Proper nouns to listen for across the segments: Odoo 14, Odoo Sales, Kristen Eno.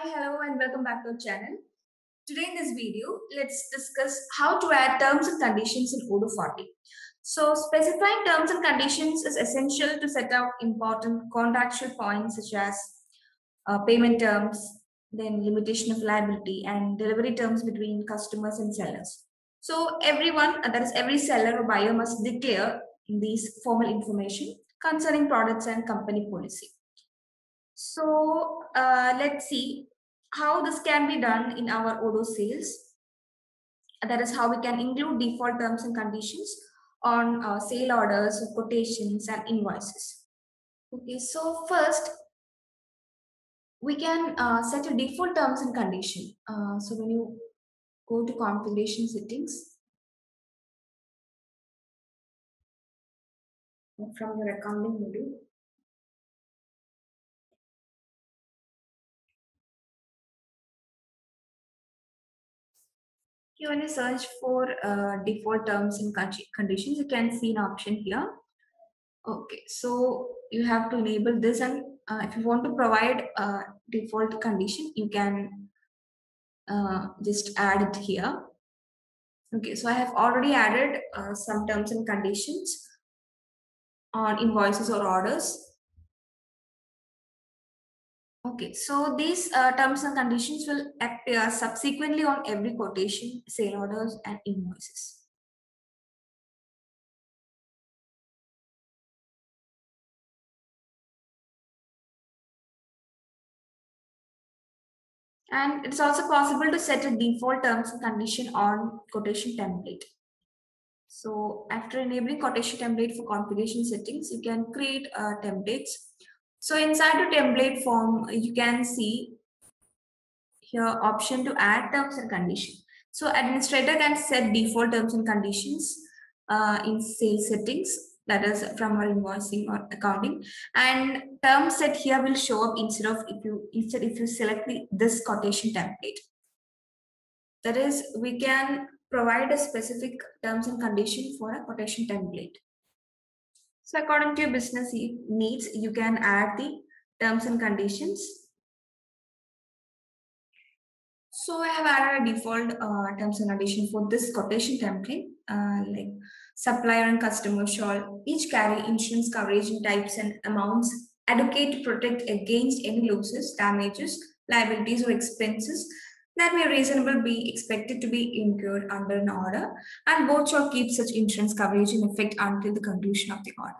Hi, hello and welcome back to our channel. Today in this video, let's discuss how to add terms and conditions in Odoo 14. So specifying terms and conditions is essential to set out important contractual points such as payment terms, then limitation of liability and delivery terms between customers and sellers. So every seller or buyer must declare these formal information concerning products and company policy. So let's see how this can be done in our Odoo sales. That is how we can include default terms and conditions on sale orders, quotations and invoices. Okay, so first we can set a default terms and condition. So when you go to configuration settings from your accounting module, you want to search for default terms and conditions. You can see an option here. Okay, so you have to enable this, and if you want to provide a default condition, you can just add it here. Okay, so I have already added some terms and conditions on invoices or orders. Okay, so these terms and conditions will appear subsequently on every quotation, sale orders, and invoices. And it's also possible to set a default terms and condition on quotation template. So after enabling quotation template for configuration settings, you can create templates. So inside the template form, you can see here option to add terms and condition. So administrator can set default terms and conditions in sales settings, that is from our invoicing or accounting, and terms set here will show up instead if you select this quotation template. That is, we can provide a specific terms and condition for a quotation template. So according to your business needs, you can add the terms and conditions. So I have added a default terms and condition for this quotation template, like supplier and customer shall each carry insurance coverage in types and amounts adequate to protect against any losses, damages, liabilities or expenses that may reasonably be expected to be incurred under an order, and both shall keep such insurance coverage in effect until the conclusion of the order.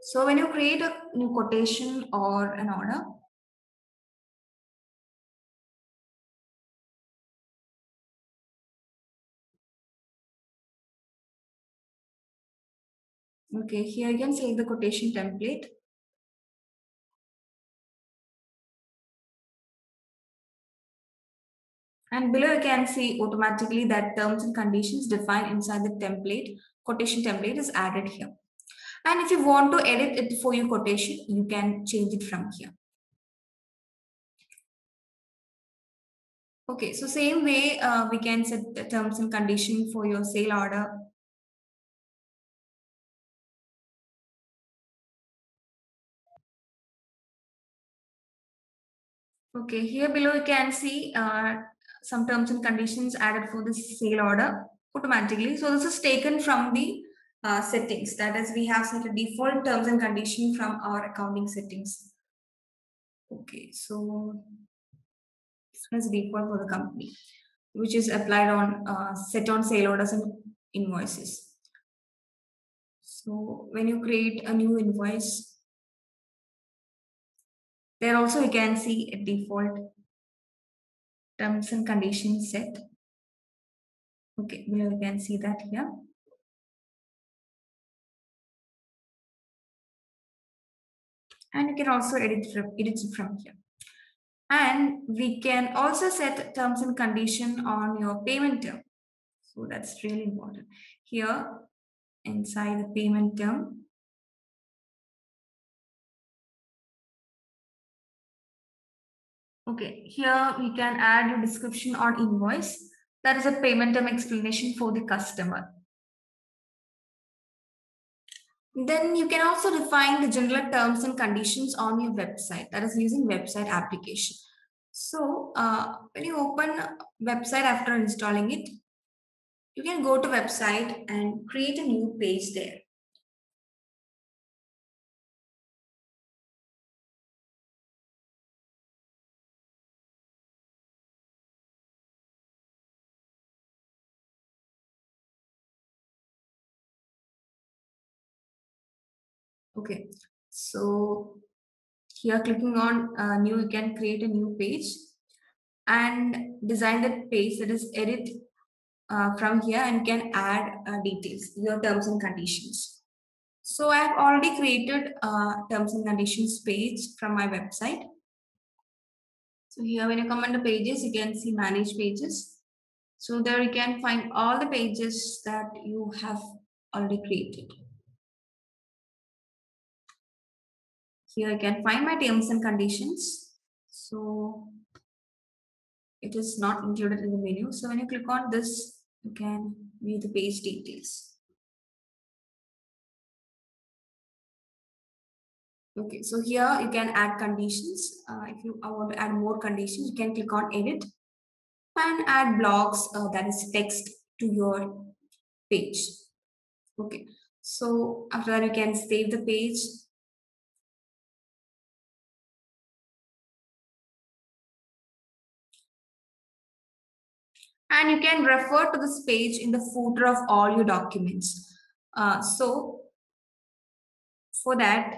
So when you create a new quotation or an order, okay, here you can select the quotation template. And below you can see automatically that terms and conditions defined inside the template, quotation template is added here. And if you want to edit it for your quotation, you can change it from here. Okay, so same way we can set the terms and condition for your sale order. Okay, here below you can see some terms and conditions added for this sale order automatically. So this is taken from the settings. That is, we have set a default terms and condition from our accounting settings. Okay, so this is default for the company, which is applied on set on sale orders and invoices. So when you create a new invoice, there also you can see a default terms and conditions set. Okay, below you can see that here. And you can also edit from here. And we can also set terms and condition on your payment term. So that's really important. Here, inside the payment term, okay, here we can add your description or invoice. That is a payment term explanation for the customer. Then you can also define the general terms and conditions on your website, that is using website application. So when you open website after installing it, you can go to website and create a new page there. Okay, so here clicking on new, you can create a new page and design that page, that is edit from here, and can add details, your terms and conditions. So I have already created terms and conditions page from my website. So here when you come under pages, you can see manage pages. So there you can find all the pages that you have already created. Here I can find my terms and conditions. So it is not included in the menu. So when you click on this, you can view the page details. Okay, so here you can add conditions. If you want to add more conditions, you can click on edit and add blocks, that is text, to your page. Okay, so after that you can save the page. And you can refer to this page in the footer of all your documents. So for that,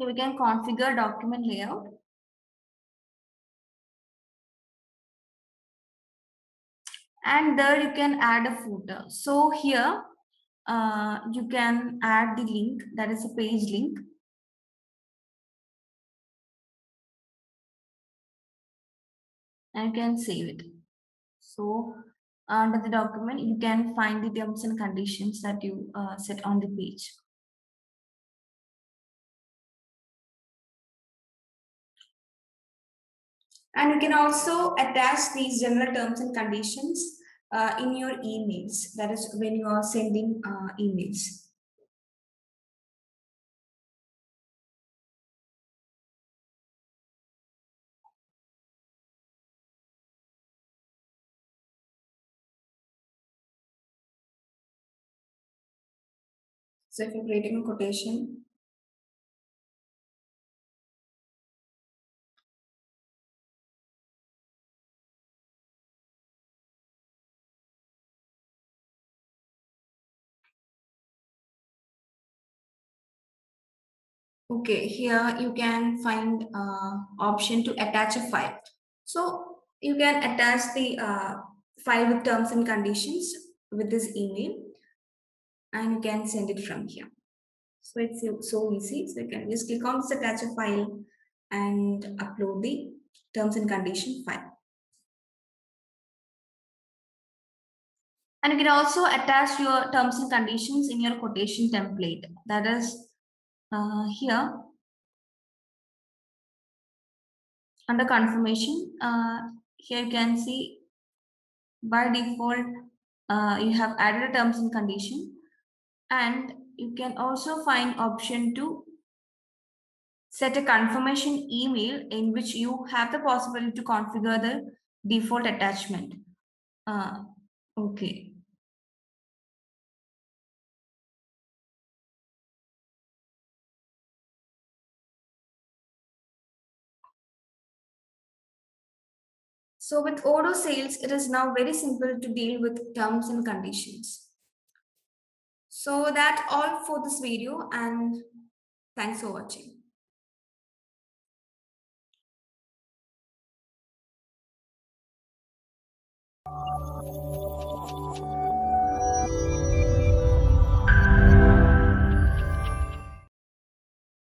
so we can configure document layout. And there you can add a footer. So here you can add the link, that is a page link. And you can save it. So under the document, you can find the terms and conditions that you set on the page. And you can also attach these general terms and conditions in your emails, that is when you are sending emails. So if you're creating a quotation, okay, here you can find option to attach a file. So you can attach the file with terms and conditions with this email, and you can send it from here. So it's so easy. So you can just click on this attach a file and upload the terms and condition file. And you can also attach your terms and conditions in your quotation template, that is here under confirmation. Here you can see by default you have added a terms and condition, and you can also find option to set a confirmation email in which you have the possibility to configure the default attachment. Okay. So with Odoo Sales, it is now very simple to deal with terms and conditions. So that's all for this video, and thanks for watching.